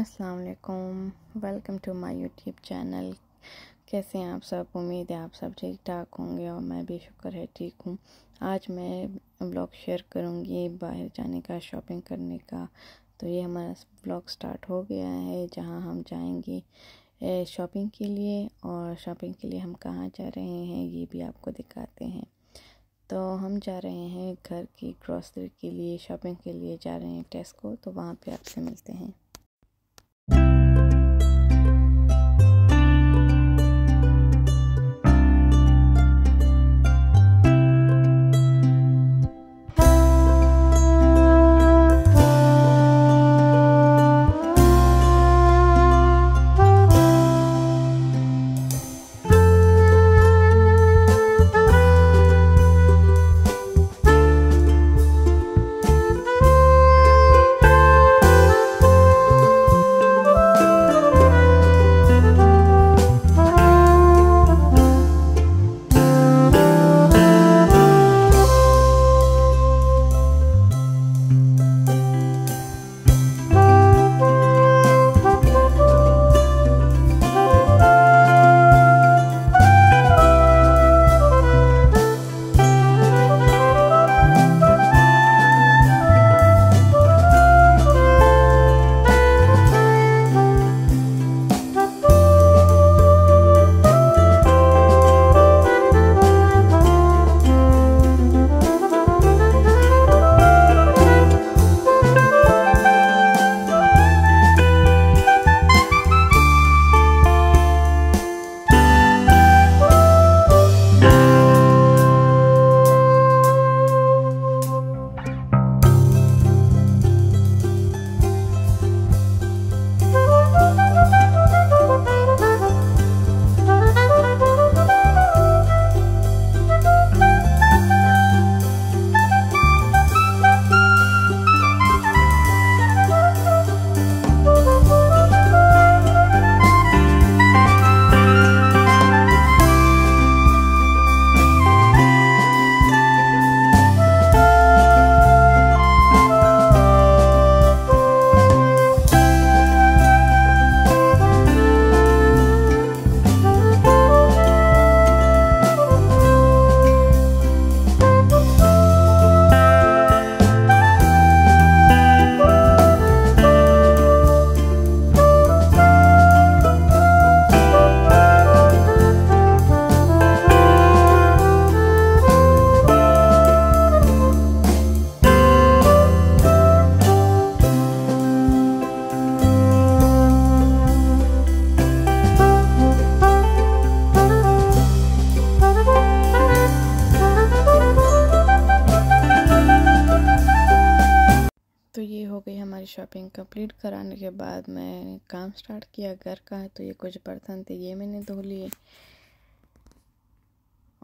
अस्सलाम वालेकुम, welcome to my YouTube channel. कैसे हैं आप सब? उम्मीद है आप सब ठीक ठाक होंगे और मैं भी शुक्र है ठीक हूँ। आज मैं ब्लॉग शेयर करूँगी बाहर जाने का, शॉपिंग करने का। तो ये हमारा ब्लॉग स्टार्ट हो गया है जहाँ हम जाएंगे शॉपिंग के लिए, और शॉपिंग के लिए हम कहाँ जा रहे हैं ये भी आपको दिखाते हैं। तो हम जा रहे हैं घर की ग्रॉसरी के लिए, शॉपिंग के लिए जा रहे हैं टेस्को। तो वहाँ पे आपसे मिलते हैं। शॉपिंग कंप्लीट कराने के बाद मैं काम स्टार्ट किया घर का। तो ये कुछ बर्तन थे, ये मैंने धो लिए,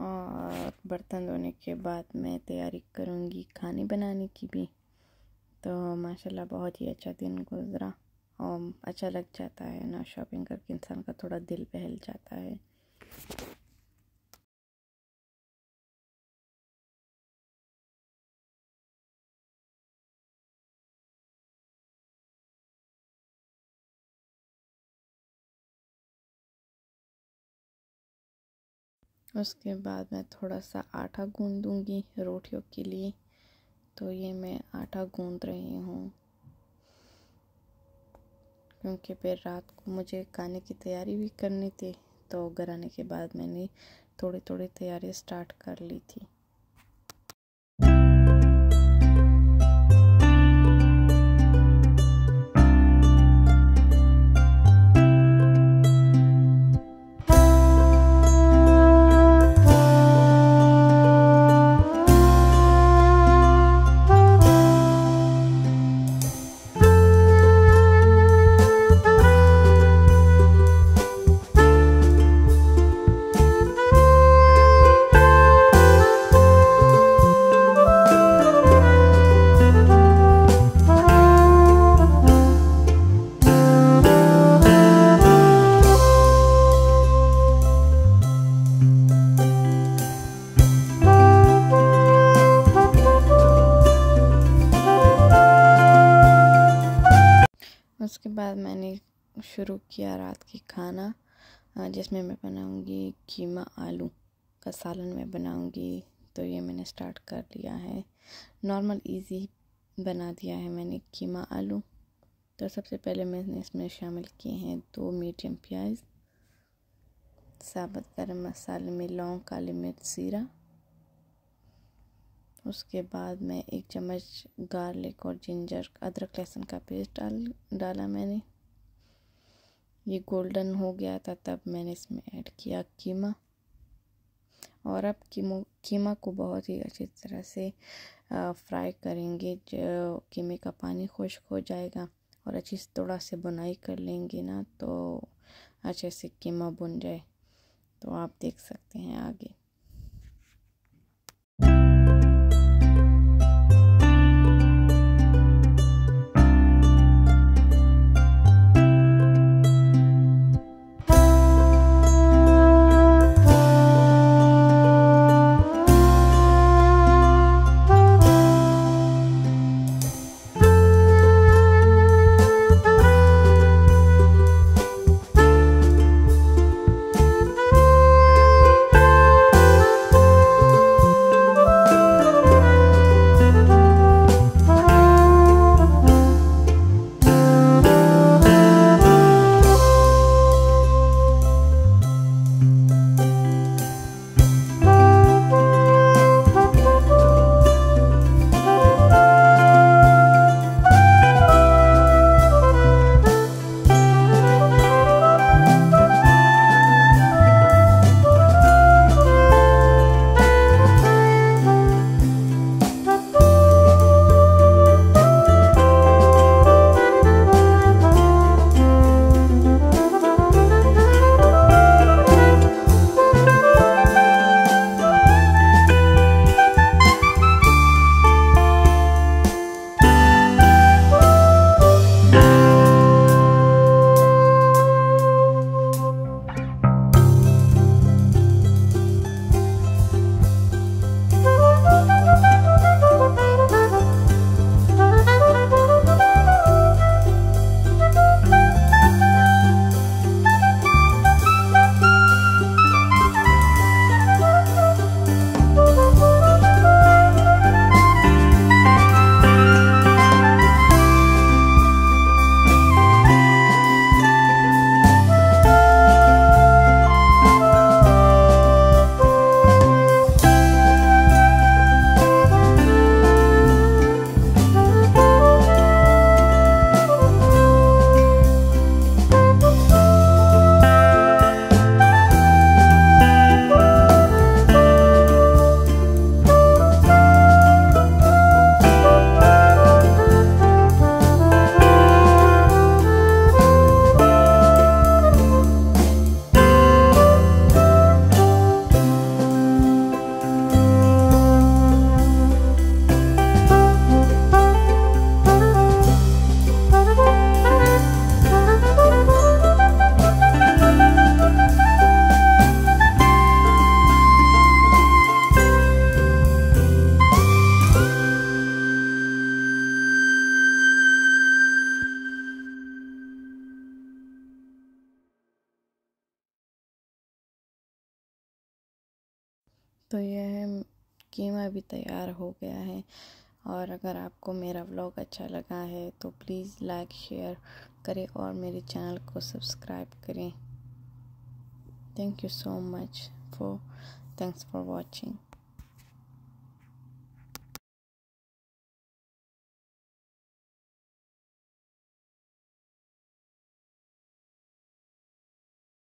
और बर्तन धोने के बाद मैं तैयारी करूँगी खाने बनाने की भी। तो माशाल्लाह बहुत ही अच्छा दिन गुजरा, और अच्छा लग जाता है ना शॉपिंग करके, इंसान का थोड़ा दिल बहल जाता है। उसके बाद मैं थोड़ा सा आटा गूँध दूँगी रोटियों के लिए। तो ये मैं आटा गूँध रही हूँ, क्योंकि फिर रात को मुझे खाने की तैयारी भी करनी थी। तो घर आने के बाद मैंने थोड़ी थोड़ी तैयारी स्टार्ट कर ली थी। उसके बाद मैंने शुरू किया रात की खाना, जिसमें मैं बनाऊंगी कीमा आलू का सालन मैं बनाऊंगी। तो ये मैंने स्टार्ट कर लिया है, नॉर्मल इजी बना दिया है मैंने कीमा आलू। तो सबसे पहले मैंने इसमें शामिल किए हैं 2 मीडियम प्याज, साबुत गरम मसाले में लौंग, काली मिर्च, जीरा। उसके बाद मैं 1 चम्मच गार्लिक और जिंजर अदरक लहसुन का पेस्ट डाला मैंने। ये गोल्डन हो गया था तब मैंने इसमें ऐड किया कीमा। और अब कीमा को बहुत ही अच्छी तरह से फ्राई करेंगे। जो कीमे का पानी खुश्क हो जाएगा और अच्छी से थोड़ा से बुनाई कर लेंगे ना, तो अच्छे से कीमा बुन जाए। तो आप देख सकते हैं आगे। तो यह कीमा भी तैयार हो गया है। और अगर आपको मेरा व्लॉग अच्छा लगा है तो प्लीज़ लाइक शेयर करें और मेरे चैनल को सब्सक्राइब करें। Thank you so much for watching.